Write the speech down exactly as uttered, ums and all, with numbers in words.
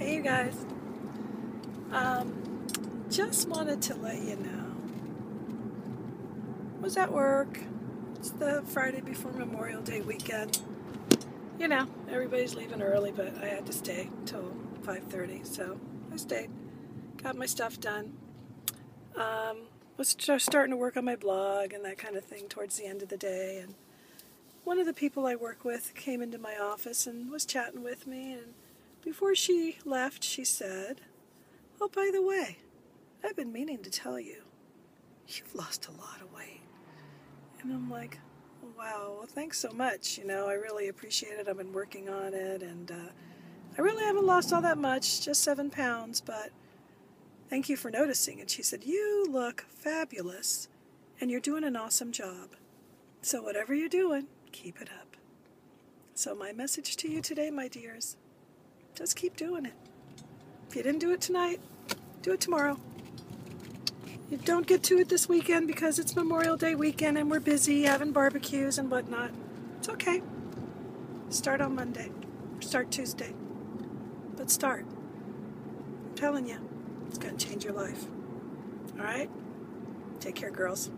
Hey you guys, um, just wanted to let you know, I was at work. It's the Friday before Memorial Day weekend. You know, everybody's leaving early, but I had to stay till five thirty, so I stayed, got my stuff done, um, was just starting to work on my blog and that kind of thing towards the end of the day, and one of the people I work with came into my office and was chatting with me, and before she left, she said, "Oh, by the way, I've been meaning to tell you, you've lost a lot of weight." And I'm like, wow, well, thanks so much. You know, I really appreciate it. I've been working on it, and uh, I really haven't lost all that much, just seven pounds, but thank you for noticing. And she said, "You look fabulous, and you're doing an awesome job. So whatever you're doing, keep it up." So my message to you today, my dears, just keep doing it. If you didn't do it tonight, do it tomorrow. You don't get to it this weekend because it's Memorial Day weekend and we're busy having barbecues and whatnot. It's okay. Start on Monday. Start Tuesday. But start. I'm telling you, it's going to change your life. All right? Take care, girls.